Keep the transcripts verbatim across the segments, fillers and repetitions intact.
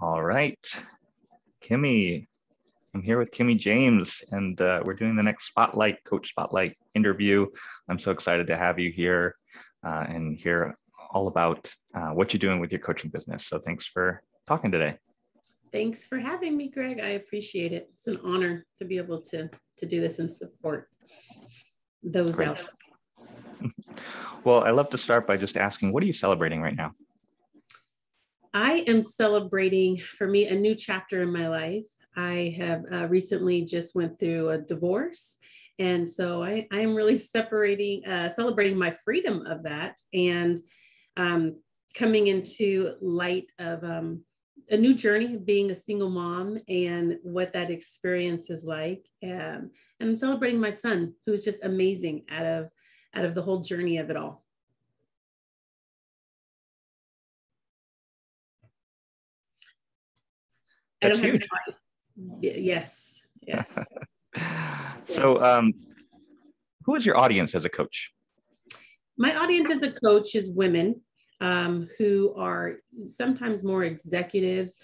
All right, Kimmie. I'm here with Kimmie James, and uh, we're doing the next Spotlight, Coach Spotlight interview. I'm so excited to have you here uh, and hear all about uh, what you're doing with your coaching business. So thanks for talking today. Thanks for having me, Greg. I appreciate it. It's an honor to be able to, to do this and support those Great. out. Well, I love to start by just asking, what are you celebrating right now? I am celebrating, for me, a new chapter in my life. I have uh, recently just went through a divorce. And so I am really separating, uh, celebrating my freedom of that, and um, coming into light of um, a new journey of being a single mom and what that experience is like. Um, and I'm celebrating my son, who's just amazing out of, out of the whole journey of it all. That's I don't huge. Have yes, yes. So um, who is your audience as a coach? My audience as a coach is women um, who are sometimes more executives,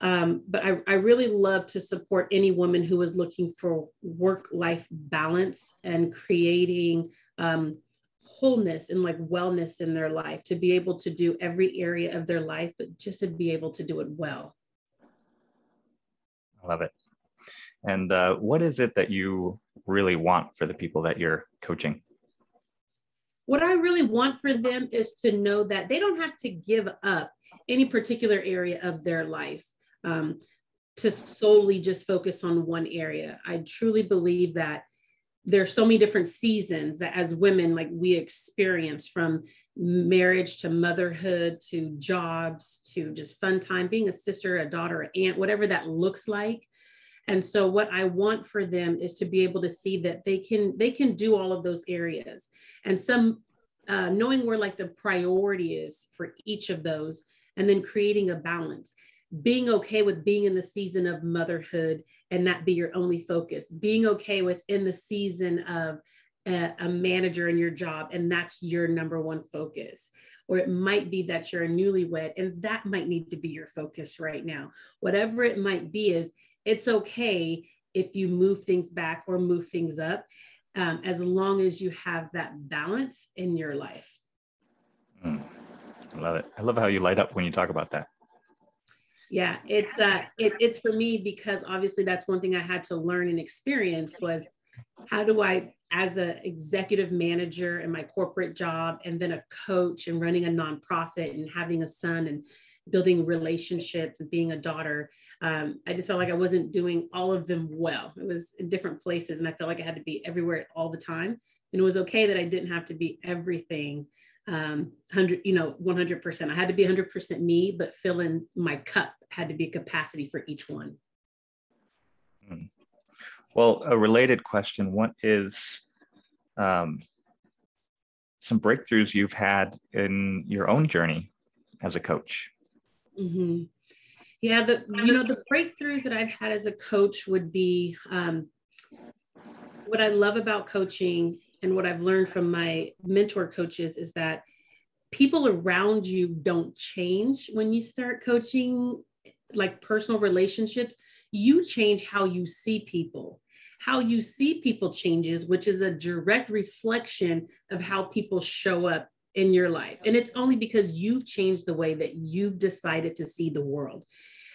um, but I, I really love to support any woman who is looking for work-life balance and creating um, wholeness and like wellness in their life, to be able to do every area of their life, but just to be able to do it well. I love it. And uh, what is it that you really want for the people that you're coaching? What I really want for them is to know that they don't have to give up any particular area of their life um, to solely just focus on one area. I truly believe that there are so many different seasons that as women, like we experience, from marriage to motherhood, to jobs, to just fun time, being a sister, a daughter, an aunt, whatever that looks like. And so what I want for them is to be able to see that they can, they can do all of those areas, and some uh, knowing where like the priority is for each of those, and then creating a balance, being okay with being in the season of motherhood and that be your only focus, being okay with in the season of a, a manager in your job and that's your number one focus. Or it might be that you're a newlywed and that might need to be your focus right now. Whatever it might be, is it's okay if you move things back or move things up, um, as long as you have that balance in your life. Mm, I love it. I love how you light up when you talk about that. Yeah, it's uh, it, it's for me, because obviously that's one thing I had to learn and experience was, how do I, as an executive manager in my corporate job, and then a coach and running a nonprofit and having a son and building relationships and being a daughter. Um, I just felt like I wasn't doing all of them well. It was in different places and I felt like I had to be everywhere all the time. And it was okay that I didn't have to be everything um, one hundred, you know, one hundred percent. I had to be one hundred percent me, but fill in my cup had to be capacity for each one. Well, a related question, what is um, some breakthroughs you've had in your own journey as a coach? Mm-hmm. Yeah, the, you know, the breakthroughs that I've had as a coach would be um, what I love about coaching and what I've learned from my mentor coaches is that people around you don't change when you start coaching, like personal relationships. You change how you see people. How you see people changes, which is a direct reflection of how people show up in your life. And it's only because you've changed the way that you've decided to see the world,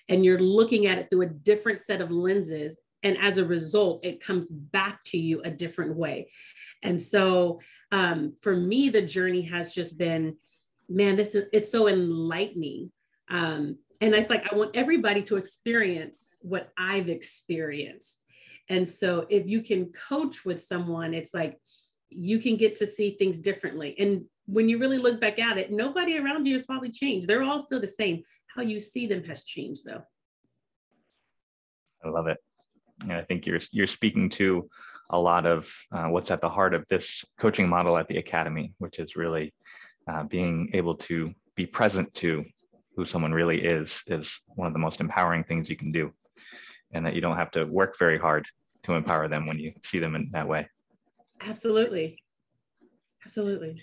and you're looking at it through a different set of lenses. And as a result, it comes back to you a different way. And so um, for me, the journey has just been, man, this is, it's so enlightening. Um, and it's like, I want everybody to experience what I've experienced. And so if you can coach with someone, it's like, you can get to see things differently. And when you really look back at it, nobody around you has probably changed. They're all still the same. How you see them has changed, though. I love it. And I think you're, you're speaking to a lot of uh, what's at the heart of this coaching model at the Academy, which is really uh, being able to be present to who someone really is, is one of the most empowering things you can do. And that you don't have to work very hard to empower them when you see them in that way. Absolutely. Absolutely.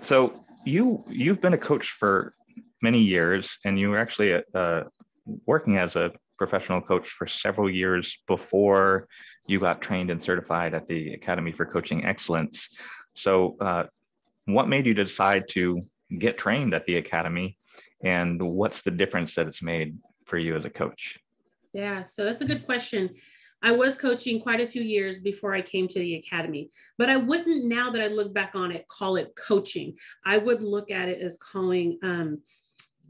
So you, you've been a coach for many years, and you were actually a, a working as a professional coach for several years before you got trained and certified at the Academy for Coaching Excellence. So uh, what made you decide to get trained at the Academy, and what's the difference that it's made for you as a coach? Yeah, so that's a good question. I was coaching quite a few years before I came to the Academy, but I wouldn't, now that I look back on it, call it coaching. I would look at it as calling, um,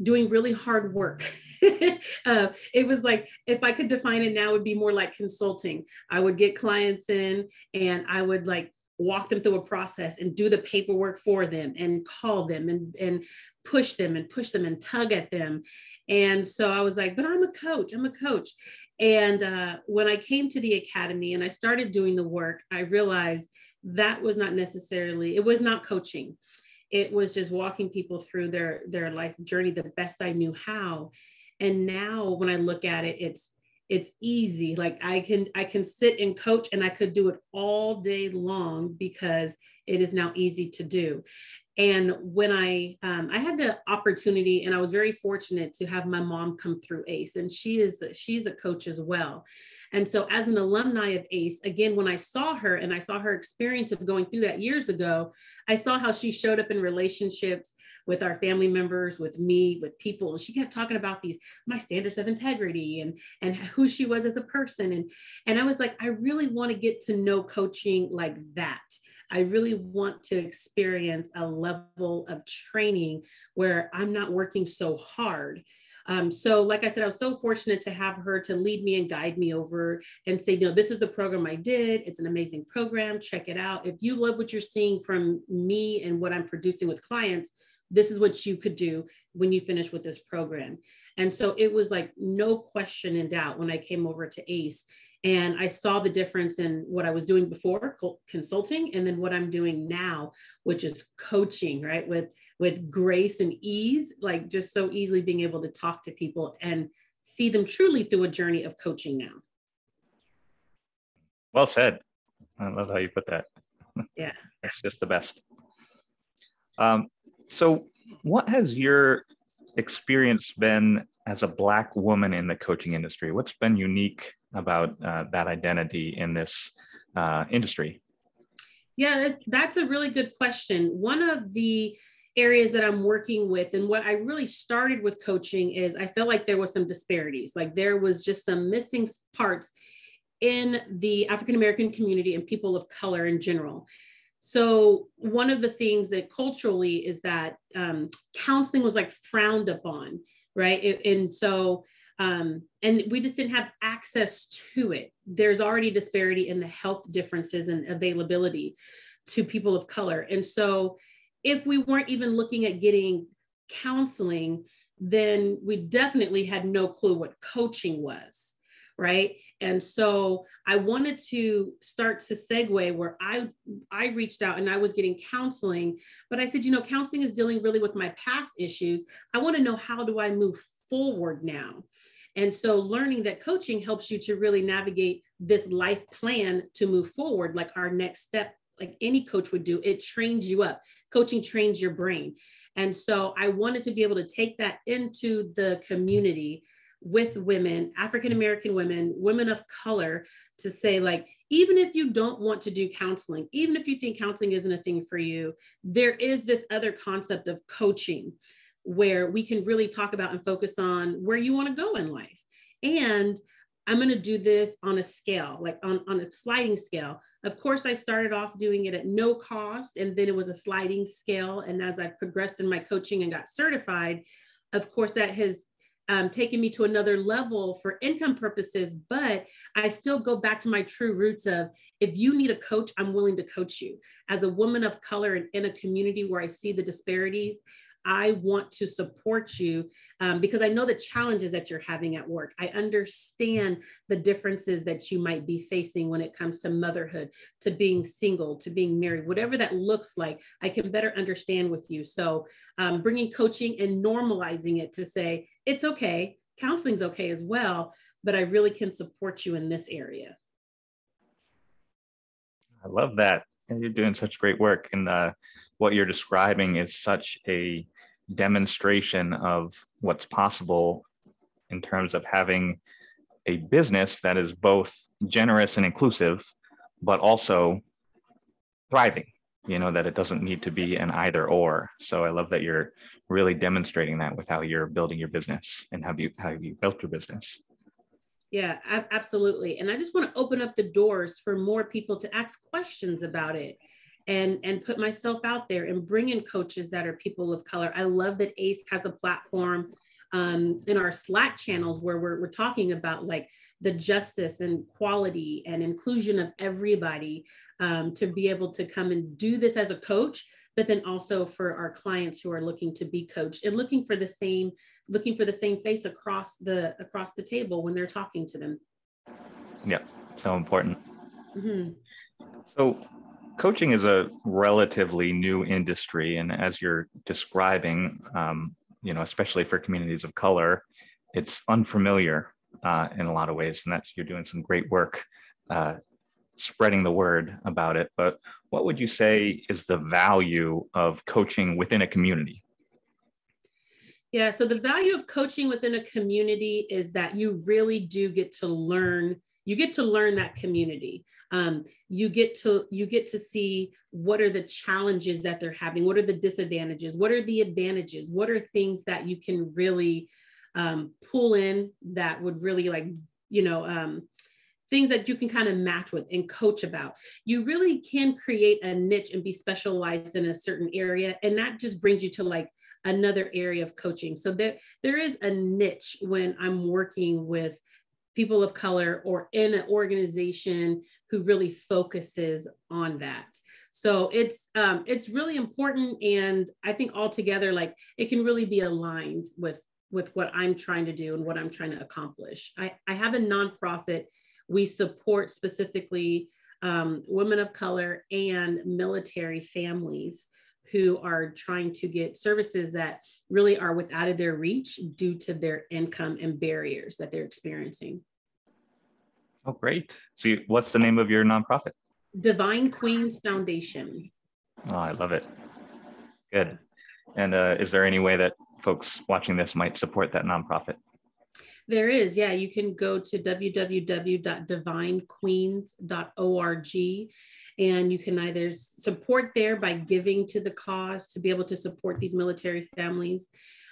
doing really hard work. uh, it was like, if I could define it now, it would be more like consulting. I would get clients in and I would like walk them through a process and do the paperwork for them and call them and, and push them and push them and tug at them. And so I was like, but I'm a coach, I'm a coach. And uh, when I came to the Academy and I started doing the work, I realized that was not necessarily, it was not coaching. It was just walking people through their, their life journey the best I knew how. And now when I look at it, it's, it's easy. Like I can, I can sit and coach, and I could do it all day long because it is now easy to do. And when I, um, I had the opportunity, and I was very fortunate to have my mom come through ACE, and she is, she's a coach as well. And so as an alumni of ACE, again, when I saw her and I saw her experience of going through that years ago, I saw how she showed up in relationships with our family members, with me, with people. And she kept talking about these, my standards of integrity and, and who she was as a person. And, and I was like, I really want to get to know coaching like that. I really want to experience a level of training where I'm not working so hard. Um, so like I said, I was so fortunate to have her to lead me and guide me over and say, no, this is the program I did. It's an amazing program. Check it out. If you love what you're seeing from me and what I'm producing with clients, this is what you could do when you finish with this program. And so it was like no question in doubt when I came over to ACE, and I saw the difference in what I was doing before, consulting, and then what I'm doing now, which is coaching, right? With, with grace and ease, like just so easily being able to talk to people and see them truly through a journey of coaching now. Well said. I love how you put that. Yeah. It's just the best. Um, So what has your experience been as a Black woman in the coaching industry? What's been unique about uh, that identity in this uh, industry? Yeah, that's a really good question. One of the areas that I'm working with, and what I really started with coaching, is I felt like there was some disparities, like there was just some missing parts in the African-American community and people of color in general. So one of the things that culturally is that um, counseling was like frowned upon, right? It, and so, um, and we just didn't have access to it. There's already disparity in the health differences and availability to people of color. And so if we weren't even looking at getting counseling, then we definitely had no clue what coaching was, right? And so I wanted to start to segue where I, I reached out and I was getting counseling, but I said, you know, counseling is dealing really with my past issues. I want to know, how do I move forward now? And so learning that coaching helps you to really navigate this life plan to move forward, like our next step, like any coach would do. It trains you up. Coaching trains your brain. And so I wanted to be able to take that into the community with women, African-American women, women of color, to say, like, even if you don't want to do counseling, even if you think counseling isn't a thing for you, there is this other concept of coaching where we can really talk about and focus on where you want to go in life. And I'm going to do this on a scale, like on, on a sliding scale. Of course, I started off doing it at no cost, and then it was a sliding scale. And as I progressed in my coaching and got certified, of course, that has Um, taking me to another level for income purposes, but I still go back to my true roots of, if you need a coach, I'm willing to coach you. As a woman of color and in a community where I see the disparities, I want to support you um, because I know the challenges that you're having at work. I understand the differences that you might be facing when it comes to motherhood, to being single, to being married, whatever that looks like, I can better understand with you. So um, bringing coaching and normalizing it to say, it's okay. Counseling's okay as well, but I really can support you in this area. I love that. And you're doing such great work. And uh, what you're describing is such a demonstration of what's possible in terms of having a business that is both generous and inclusive, but also thriving, you know, that it doesn't need to be an either or. So I love that you're really demonstrating that with how you're building your business and how you, how you built your business. Yeah, absolutely. And I just want to open up the doors for more people to ask questions about it and, and put myself out there and bring in coaches that are people of color. I love that ACE has a platform um, in our Slack channels where we're, we're talking about like the justice and quality and inclusion of everybody, um, to be able to come and do this as a coach, but then also for our clients who are looking to be coached and looking for the same, looking for the same face across the, across the table when they're talking to them. Yeah. So important. Mm-hmm. So coaching is a relatively new industry. And as you're describing, um, you know, especially for communities of color, it's unfamiliar uh, in a lot of ways. And that's, you're doing some great work uh, spreading the word about it. But what would you say is the value of coaching within a community? Yeah, so the value of coaching within a community is that you really do get to learn. You get to learn that community. Um, you get to you get to see what are the challenges that they're having. What are the disadvantages? What are the advantages? What are things that you can really um, pull in that would really like, you know, um, things that you can kind of match with and coach about. You really can create a niche and be specialized in a certain area. And that just brings you to like another area of coaching. So that there is a niche when I'm working with people of color or in an organization who really focuses on that. So it's, um, it's really important. And I think altogether, like it can really be aligned with, with what I'm trying to do and what I'm trying to accomplish. I, I have a nonprofit. We support specifically um, women of color and military families who are trying to get services that really are out of their reach due to their income and barriers that they're experiencing. Oh, great. So you, what's the name of your nonprofit? Divine Queens Foundation. Oh, I love it. Good. And uh, is there any way that folks watching this might support that nonprofit? There is. Yeah. You can go to w w w dot divine queens dot org and you can either support there by giving to the cause to be able to support these military families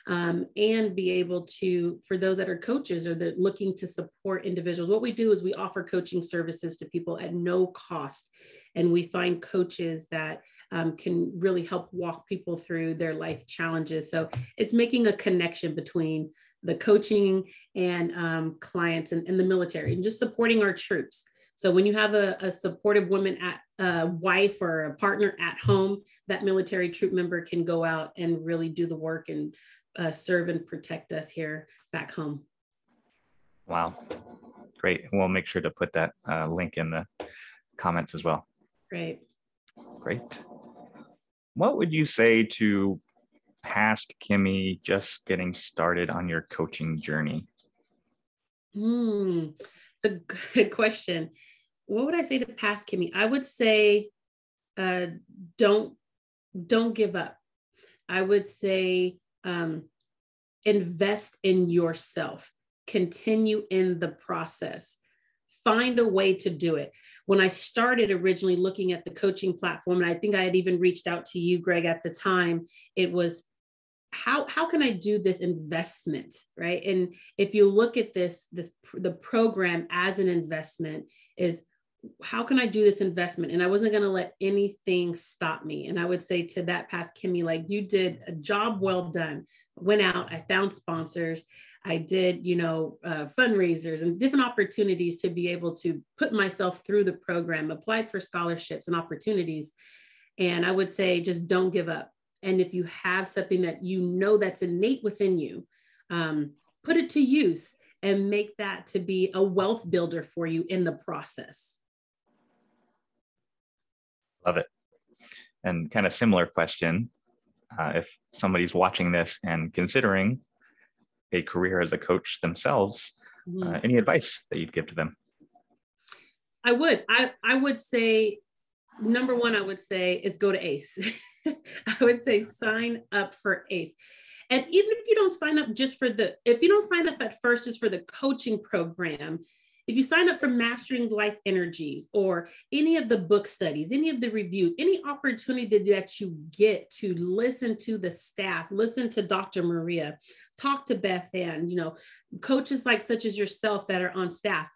um, and be able to, for those that are coaches or that looking to support individuals, what we do is we offer coaching services to people at no cost. And we find coaches that um, can really help walk people through their life challenges. So it's making a connection between the coaching and um, clients and, and the military and just supporting our troops. So when you have a, a supportive woman at a uh, wife or a partner at home, that military troop member can go out and really do the work and uh, serve and protect us here back home. Wow. Great. We'll make sure to put that uh, link in the comments as well. Great. Great. What would you say to past Kimmie just getting started on your coaching journey? Mm, it's a good question. What would I say to past Kimmie? I would say, uh, don't, don't give up. I would say, um, invest in yourself, continue in the process, find a way to do it. When I started originally looking at the coaching platform, and I think I had even reached out to you, Greg, at the time, it was, how, how can I do this investment, right? And if you look at this, this, the program as an investment is, how can I do this investment? And I wasn't going to let anything stop me. And I would say to that past Kimmie, like, you did a job well done. I went out, I found sponsors, I did, you know, uh, fundraisers and different opportunities to be able to put myself through the program, applied for scholarships and opportunities. And I would say, just don't give up. And if you have something that you know that's innate within you, um, put it to use and make that to be a wealth builder for you in the process. Love it. And kind of similar question. Uh, if somebody's watching this and considering a career as a coach themselves, mm-hmm. uh, any advice that you'd give to them? I would. I, I would say, number one, I would say is go to ACE. I would say sign up for ACE. And even if you don't sign up just for the, if you don't sign up at first just for the coaching program, if you sign up for Mastering Life Energies or any of the book studies, any of the reviews, any opportunity that you get to listen to the staff, listen to Doctor Maria, talk to Beth Ann, you know, coaches like such as yourself that are on staff.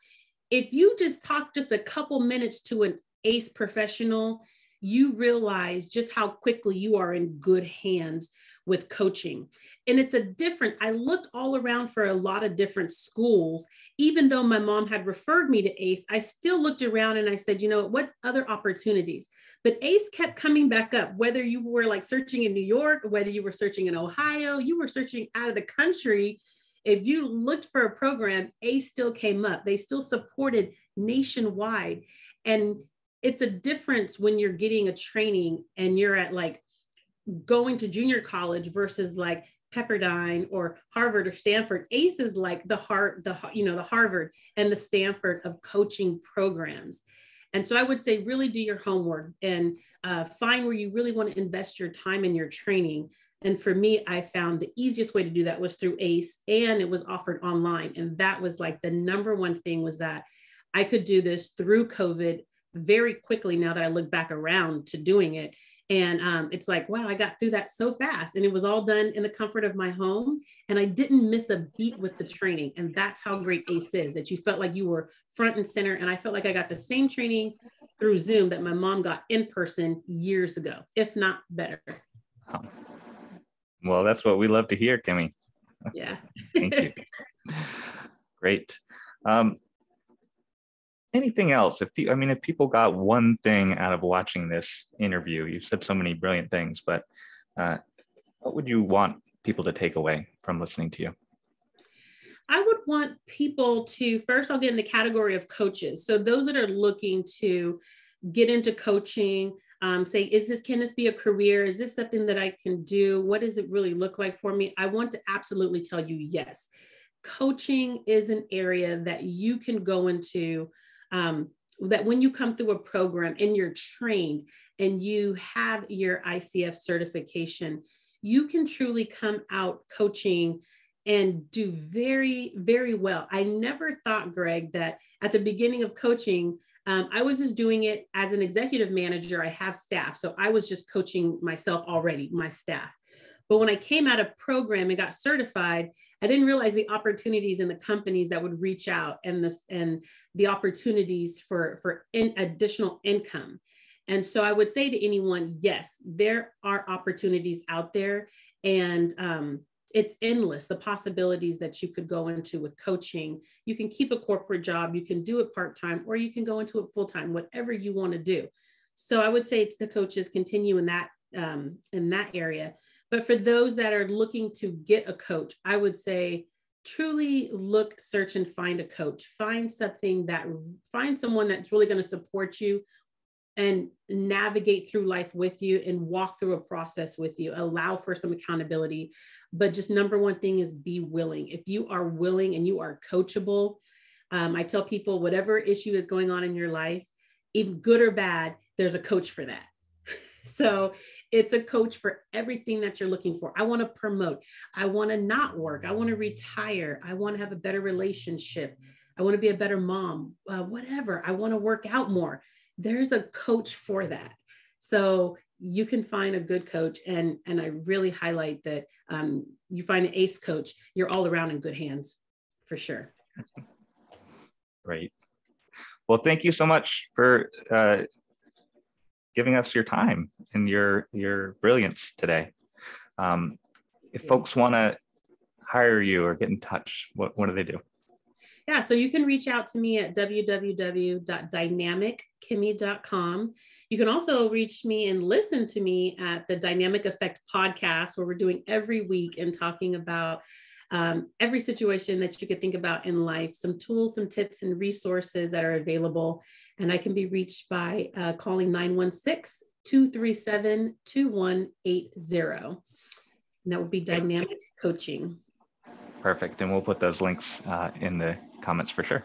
If you just talk just a couple minutes to an ace professional, you realize just how quickly you are in good hands with coaching. And it's a different, I looked all around for a lot of different schools. Even though my mom had referred me to ACE, I still looked around and I said, you know, what's other opportunities? But ACE kept coming back up, whether you were like searching in New York, whether you were searching in Ohio, you were searching out of the country. If you looked for a program, ACE still came up. They still supported nationwide. And it's a difference when you're getting a training and you're at like going to junior college versus like Pepperdine or Harvard or Stanford. ACE is like the heart, the, you know, the Harvard and the Stanford of coaching programs. And so I would say really do your homework and uh, find where you really want to invest your time in your training. And for me, I found the easiest way to do that was through ACE, and it was offered online. And that was like the number one thing, was that I could do this through COVID very quickly now that I look back around to doing it. And um, it's like, wow, I got through that so fast, and it was all done in the comfort of my home. And I didn't miss a beat with the training. And that's how great ACE is, that you felt like you were front and center. And I felt like I got the same training through Zoom that my mom got in person years ago, if not better. Well, that's what we love to hear, Kimmie. Yeah. Thank you. Great. Um, Anything else? If I mean, if people got one thing out of watching this interview, you've said so many brilliant things, but uh, what would you want people to take away from listening to you? I would want people to, first, I'll get in the category of coaches. So those that are looking to get into coaching, um, say, is this, can this be a career? Is this something that I can do? What does it really look like for me? I want to absolutely tell you, yes, coaching is an area that you can go into. Um, that when you come through a program and you're trained and you have your I C F certification, you can truly come out coaching and do very, very well. I never thought, Greg, that at the beginning of coaching, um, I was just doing it as an executive manager. I have staff, so I was just coaching myself already, my staff. But when I came out of program and got certified, I didn't realize the opportunities and the companies that would reach out, and this and the opportunities for, for in additional income. And so I would say to anyone, yes, there are opportunities out there, and um, it's endless, the possibilities that you could go into with coaching. You can keep a corporate job, you can do it part-time, or you can go into it full-time, whatever you want to do. So I would say to the coaches, continue in that, um, in that area. But for those that are looking to get a coach, I would say truly look, search, and find a coach. Find something that, find someone that's really going to support you and navigate through life with you and walk through a process with you. Allow for some accountability. But just number one thing is be willing. If you are willing and you are coachable, um, I tell people whatever issue is going on in your life, if good or bad, there's a coach for that. So it's a coach for everything that you're looking for. I want to promote. I want to not work. I want to retire. I want to have a better relationship. I want to be a better mom, uh, whatever. I want to work out more. There's a coach for that. So you can find a good coach. And, and I really highlight that um, you find an ACE coach, you're all around in good hands for sure. Great. Well, thank you so much for uh, giving us your time and your your brilliance today. Um, if folks want to hire you or get in touch, what, what do they do? Yeah, so you can reach out to me at w w w dot dynamic kimmie dot com. You can also reach me and listen to me at the Dynamic Effect podcast, where we're doing every week and talking about um, every situation that you could think about in life, some tools, some tips, and resources that are available. And I can be reached by uh, calling nine one six, two three seven, two one eight zero. And that will be Dynamic Perfect. Coaching. Perfect. And we'll put those links uh, in the comments for sure.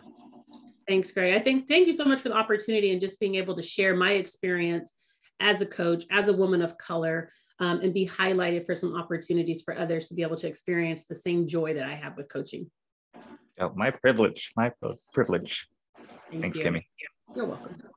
Thanks, Greg. I think, thank you so much for the opportunity and just being able to share my experience as a coach, as a woman of color, um, and be highlighted for some opportunities for others to be able to experience the same joy that I have with coaching. Oh, my privilege, my privilege. Thank Thanks, you. Kimmie. You're welcome.